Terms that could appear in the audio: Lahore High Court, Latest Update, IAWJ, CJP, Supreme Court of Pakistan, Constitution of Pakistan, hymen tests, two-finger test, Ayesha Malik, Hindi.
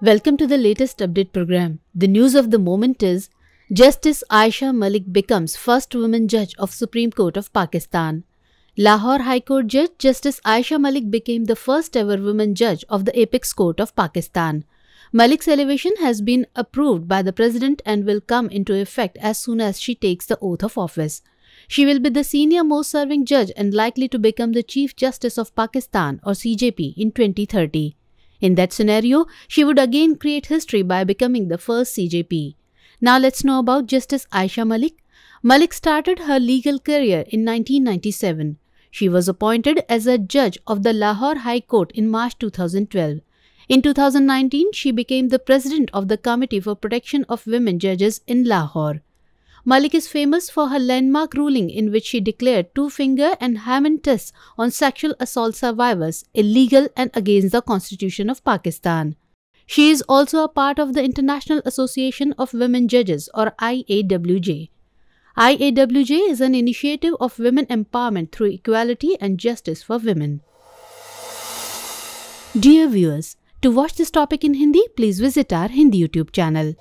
Welcome to the latest update program. The news of the moment is Justice Ayesha Malik becomes first woman judge of Supreme Court of Pakistan. Lahore High Court Judge Justice Ayesha Malik became the first ever woman judge of the Apex Court of Pakistan. Malik's elevation has been approved by the President and will come into effect as soon as she takes the oath of office. She will be the senior most serving judge and likely to become the Chief Justice of Pakistan or CJP in 2030. In that scenario, she would again create history by becoming the first CJP. Now let's know about Justice Ayesha Malik. Malik started her legal career in 1997. She was appointed as a judge of the Lahore High Court in March 2012. In 2019, she became the president of the Committee for Protection of Women Judges in Lahore. Malik is famous for her landmark ruling in which she declared two-finger and Hammond tests on sexual assault survivors illegal and against the Constitution of Pakistan. She is also a part of the International Association of Women Judges or IAWJ. IAWJ is an initiative of women empowerment through equality and justice for women. Dear viewers, to watch this topic in Hindi, please visit our Hindi YouTube channel.